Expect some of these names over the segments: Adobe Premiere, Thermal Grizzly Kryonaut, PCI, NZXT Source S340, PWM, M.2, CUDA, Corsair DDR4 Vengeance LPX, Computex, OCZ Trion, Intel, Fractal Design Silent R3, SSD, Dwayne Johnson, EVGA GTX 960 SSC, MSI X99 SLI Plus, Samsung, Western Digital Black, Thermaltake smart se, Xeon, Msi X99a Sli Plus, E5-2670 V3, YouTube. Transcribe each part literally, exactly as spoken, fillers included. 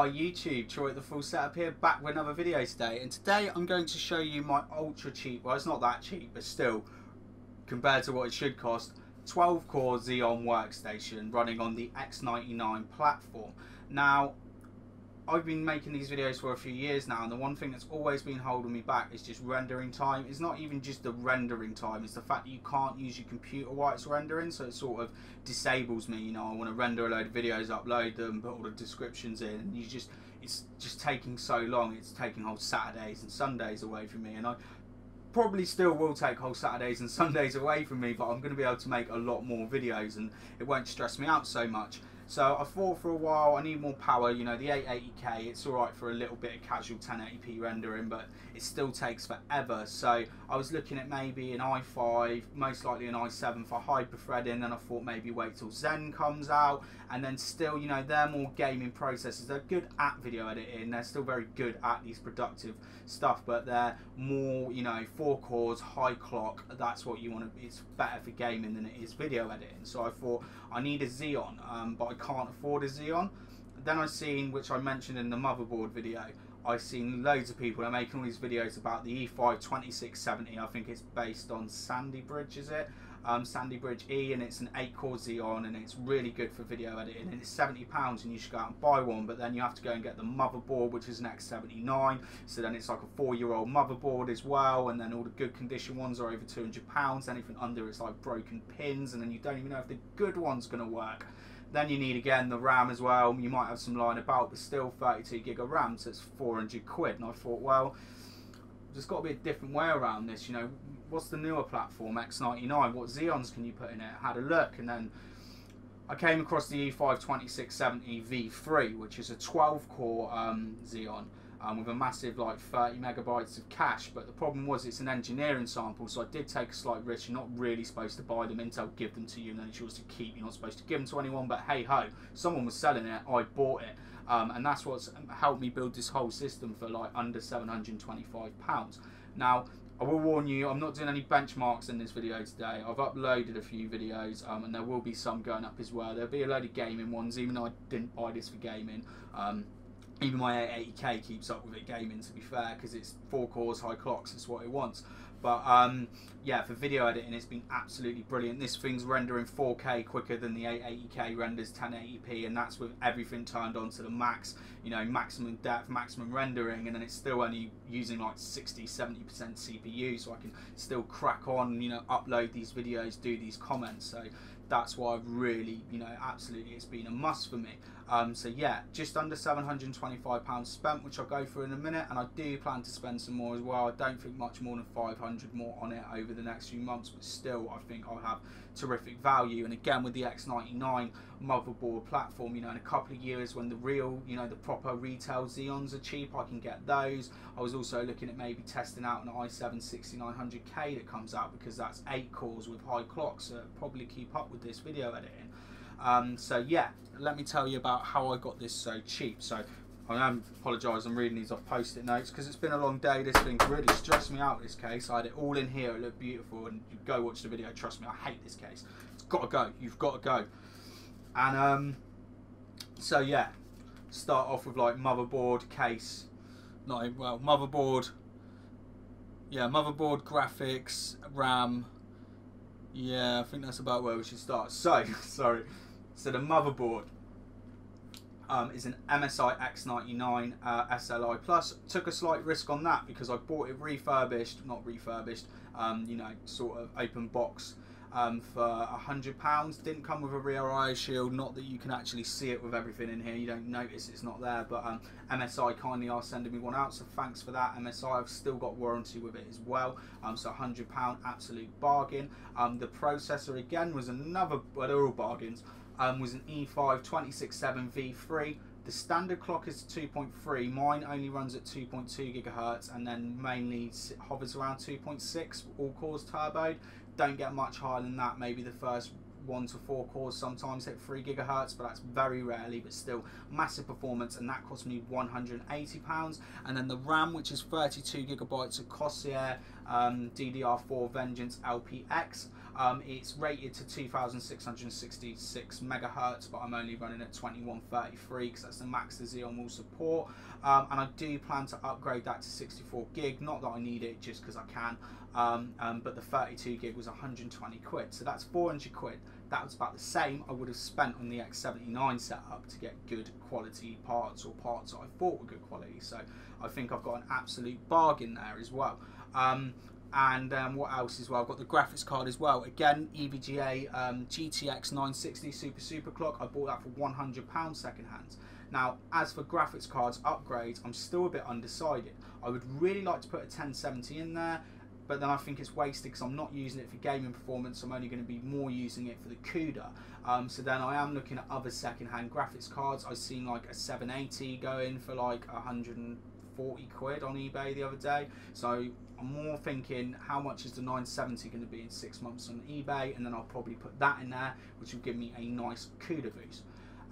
Hi YouTube, Troy at the full setup here, back with another video today, and today I'm going to show you my ultra cheap, well it's not that cheap but still, compared to what it should cost, twelve core Xeon workstation running on the X ninety-nine platform. Now, I've been making these videos for a few years now, and the one thing that's always been holding me back is just rendering time. It's not even just the rendering time, it's the fact that you can't use your computer while it's rendering, so it sort of disables me. You know, I want to render a load of videos, upload them, put all the descriptions in, and you just it's just taking so long. It's taking whole Saturdays and Sundays away from me, and I probably still will take whole Saturdays and Sundays away from me, but I'm going to be able to make a lot more videos and it won't stress me out so much. So I thought for a while, I need more power. You know, the eight eighty K, it's all right for a little bit of casual ten eighty P rendering, but it still takes forever. So I was looking at maybe an i five, most likely an i seven for hyper-threading, and I thought maybe wait till Zen comes out, and then still, you know, they're more gaming processors. They're good at video editing, they're still very good at these productive stuff, but they're more, you know, four cores, high clock, that's what you want to, it's better for gaming than it is video editing. So I thought, I need a Xeon, um, but I can't afford a Xeon. Then I seen, which I mentioned in the motherboard video, I seen loads of people are making all these videos about the E five twenty-six seventy. I think it's based on Sandy Bridge, is it? Um, Sandy Bridge E, and it's an eight core Xeon, and it's really good for video editing, and it's seventy pounds, and you should go out and buy one, but then you have to go and get the motherboard, which is an X seventy-nine, so then it's like a four year old motherboard as well, and then all the good condition ones are over two hundred pounds, anything under it's like broken pins, and then you don't even know if the good one's going to work. Then you need, again, the RAM as well. You might have some lying about, but still thirty-two gig of RAM, so it's four hundred quid. And I thought, well, there's got to be a different way around this. You know, what's the newer platform, X ninety-nine? What Xeons can you put in it? I had a look, and then I came across the E five twenty-six seventy V three, which is a twelve core um, Xeon. Um, with a massive like thirty megabytes of cache, but the problem was it's an engineering sample, so I did take a slight risk. You're not really supposed to buy them. Intel give them to you, and then you choose to keep. You're not supposed to give them to anyone, but hey ho, someone was selling it, I bought it, um, and that's what's helped me build this whole system for like under seven hundred and twenty-five pounds. Now, I will warn you, I'm not doing any benchmarks in this video today. I've uploaded a few videos, um, and there will be some going up as well. There'll be a load of gaming ones, even though I didn't buy this for gaming. Um, Even my eight eighty K keeps up with it gaming, to be fair, because it's four cores, high clocks, it's what it wants. But um, yeah, for video editing, it's been absolutely brilliant. This thing's rendering four K quicker than the eight eighty K renders ten eighty P, and that's with everything turned on to the max, you know, maximum depth, maximum rendering, and then it's still only using like sixty, seventy percent C P U, so I can still crack on, you know, upload these videos, do these comments. So that's why I've really, you know, absolutely, it's been a must for me. Um, so yeah, just under seven hundred and twenty-five pounds spent, which I'll go through in a minute, and I do plan to spend some more as well. I don't think much more than five hundred more on it over the next few months, but still, I think I'll have terrific value. And again, with the X ninety-nine motherboard platform, you know, in a couple of years when the real, you know, the proper retail Xeons are cheap, I can get those. I was also looking at maybe testing out an i seven sixty-nine hundred K that comes out, because that's eight cores with high clocks, so it'll probably keep up with this video editing. Um, so yeah, let me tell you about how I got this so cheap. So I apologise, I'm reading these off post-it notes because it's been a long day. This thing really stressed me out, this case. I had it all in here, it looked beautiful, and you go watch the video, trust me, I hate this case. It's got to go, you've got to go. And um, so yeah, start off with like motherboard, case, not, well, motherboard, yeah, motherboard, graphics, RAM. Yeah, I think that's about where we should start. So, sorry. So the motherboard um, is an M S I X ninety-nine uh, S L I Plus. Took a slight risk on that because I bought it refurbished, not refurbished, um, you know, sort of open box um, for one hundred pounds. Didn't come with a rear I O shield. Not that you can actually see it with everything in here. You don't notice it's not there, but um, M S I kindly are sending me one out, so thanks for that, M S I. I've still got warranty with it as well, um, so one hundred pound, absolute bargain. Um, the processor, again, was another, well, they're all bargains. Um, was an E five twenty-six seventy V three. The standard clock is two point three. Mine only runs at two point two gigahertz, and then mainly hovers around two point six. All cores turboed. Don't get much higher than that. Maybe the first one to four cores sometimes hit three gigahertz, but that's very rarely. But still, massive performance, and that cost me one hundred and eighty pounds. And then the RAM, which is thirty-two gigabytes of Corsair um, D D R four Vengeance L P X. Um, it's rated to two thousand six hundred sixty-six megahertz, but I'm only running at twenty-one thirty-three because that's the max the Xeon will support. Um, and I do plan to upgrade that to sixty-four gig, not that I need it, just because I can. Um, um, but the thirty-two gig was one hundred twenty quid, so that's four hundred quid. That was about the same I would have spent on the X seventy-nine setup to get good quality parts, or parts that I thought were good quality. So I think I've got an absolute bargain there as well. Um, and um, what else as well? I've got the graphics card as well. Again, E V G A um, G T X nine sixty Super Super Clock. I bought that for one hundred pounds second hand. Now, as for graphics cards upgrades, I'm still a bit undecided. I would really like to put a ten seventy in there, but then I think it's wasted because I'm not using it for gaming performance. I'm only going to be more using it for the CUDA. Um, so then I am looking at other second-hand graphics cards. I've seen like a seven eighty going for like one hundred forty quid on eBay the other day. So I'm more thinking, how much is the nine seventy going to be in six months on eBay? And then I'll probably put that in there, which will give me a nice CUDA boost.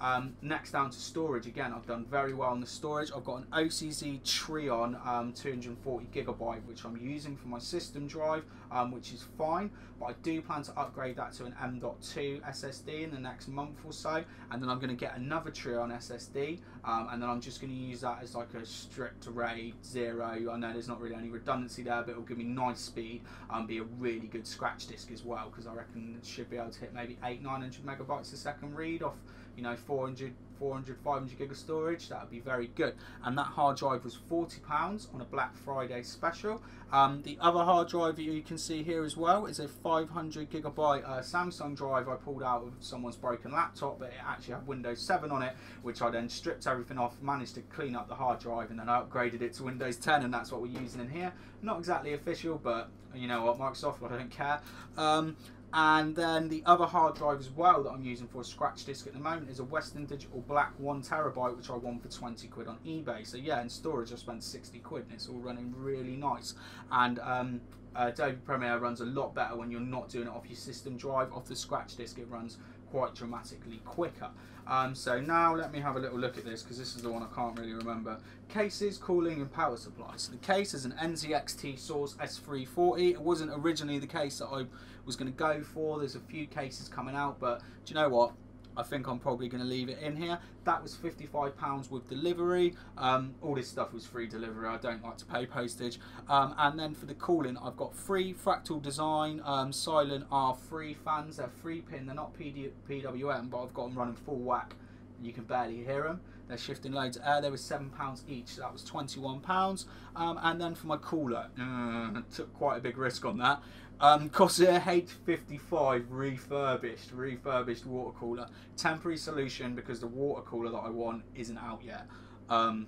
Um, next down to storage. Again, I've done very well on the storage. I've got an O C Z Trion um, two hundred forty gigabyte, which I'm using for my system drive, um, which is fine, but I do plan to upgrade that to an M dot two S S D in the next month or so, and then I'm going to get another Trion S S D, um, and then I'm just going to use that as like a stripped array zero. I know there's not really any redundancy there, but it'll give me nice speed and um, be a really good scratch disk as well, because I reckon it should be able to hit maybe eight hundred, nine hundred megabytes a second read off, you know, four hundred, four hundred, five hundred gig of storage. That would be very good. And that hard drive was forty pounds on a Black Friday special. Um, the other hard drive that you can see here as well is a five hundred gigabyte uh, Samsung drive I pulled out of someone's broken laptop, but it actually had Windows seven on it, which I then stripped everything off, managed to clean up the hard drive, and then I upgraded it to Windows ten, and that's what we're using in here. Not exactly official, but you know what, Microsoft, I don't care. Um, And then the other hard drive as well that I'm using for a scratch disk at the moment is a Western Digital Black one terabyte, which I won for twenty quid on eBay. So yeah, in storage I spent sixty quid, and it's all running really nice. And um, Adobe Premiere runs a lot better when you're not doing it off your system drive. Off the scratch disk it runs quite dramatically quicker. Um, so now let me have a little look at this, because this is the one I can't really remember. Cases, cooling and power supply. So the case is an N Z X T Source S three forty. It wasn't originally the case that I was going to go for. There's a few cases coming out, but do you know what? I think I'm probably going to leave it in here. That was fifty-five pounds with delivery. Um, all this stuff was free delivery. I don't like to pay postage. Um, and then for the cooling, I've got three Fractal Design um, Silent R three fans. They're three pin. They're not P W M, but I've got them running full whack. You can barely hear them. They're shifting loads of air. They were seven pounds each, so that was twenty-one pounds. Um, and then for my cooler, uh, took quite a big risk on that. Um, Corsair H fifty-five refurbished, refurbished water cooler. Temporary solution, because the water cooler that I want isn't out yet. Um,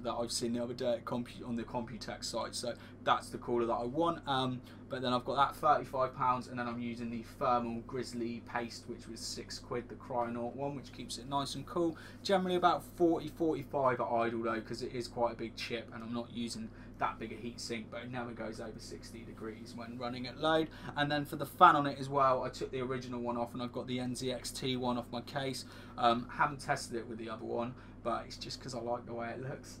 that I've seen the other day at Compu on the Computex site, so that's the cooler that I want. Um, but then I've got that thirty-five pounds, and then I'm using the Thermal Grizzly paste, which was six quid, the Kryonaut one, which keeps it nice and cool. Generally about forty, forty-five at idle though, because it is quite a big chip, and I'm not using that big a heat sink, but it never goes over sixty degrees when running at load. And then for the fan on it as well, I took the original one off, and I've got the N Z X T one off my case. Um, haven't tested it with the other one, but it's just because I like the way it looks.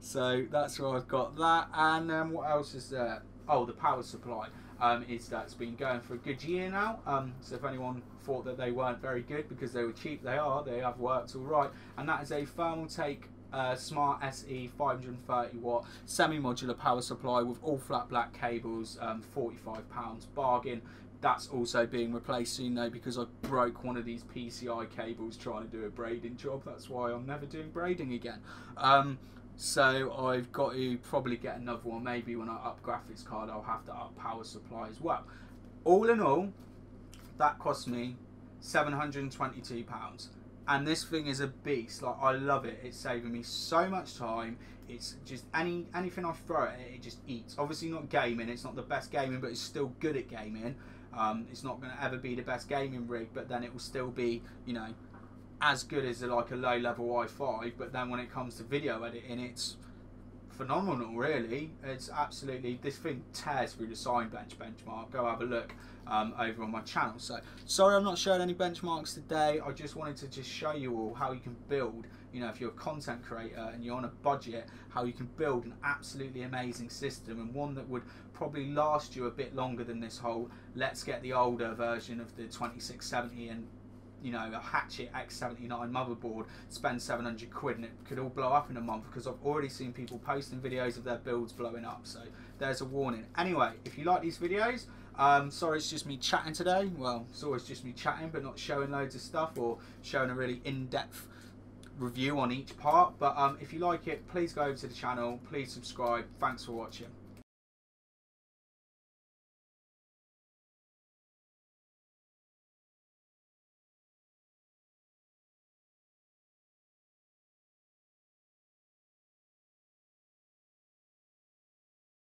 So that's where I've got that. And then um, what else is there? Oh, the power supply. Um, is that's been going for a good year now. Um, so if anyone thought that they weren't very good because they were cheap, they are. They have worked all right. And that is a Thermaltake uh, Smart S E five hundred thirty watt semi-modular power supply with all flat black cables, um, forty-five pounds bargain. That's also being replaced soon though, because I broke one of these P C I cables trying to do a braiding job. That's why I'm never doing braiding again. Um, so I've got to probably get another one. Maybe when I up graphics card, I'll have to up power supply as well. All in all, that cost me seven hundred twenty-two pounds. And this thing is a beast. Like, I love it. It's saving me so much time. It's just any anything I throw at it, it just eats. Obviously not gaming. It's not the best gaming, but it's still good at gaming. Um, it's not going to ever be the best gaming rig, but then it will still be, you know, as good as a, like a low level i five. But then when it comes to video editing, it's phenomenal, really. It's absolutely, this thing tears through the SignBench benchmark. Go have a look um, over on my channel. So sorry I'm not showing any benchmarks today. I just wanted to just show you all how you can build, you know, if you're a content creator and you're on a budget, how you can build an absolutely amazing system, and one that would probably last you a bit longer than this whole let's get the older version of the twenty-six seventy and, you know, a Hatchet X seventy-nine motherboard, spend seven hundred quid and it could all blow up in a month, because I've already seen people posting videos of their builds blowing up. So there's a warning. Anyway, if you like these videos, um, sorry it's just me chatting today. Well, it's always just me chatting but not showing loads of stuff or showing a really in-depth review on each part. But um, if you like it, please go over to the channel, please subscribe. Thanks for watching.